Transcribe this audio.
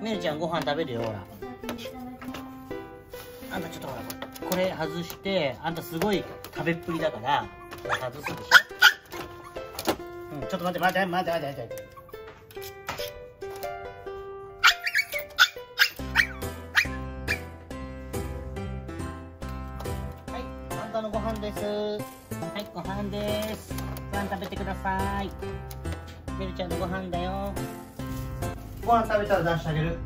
メルちゃんご飯食べるよ、ほら。あんたちょっとほら、これ外して、あんたすごい食べっぷりだから、外すでしょ。うん、ちょっと待って、待って、待って、待って、待って。はい、あんたのご飯です。はい、ご飯です。ご飯食べてください。メルちゃんのご飯だよ。ご飯食べたら出してあげる。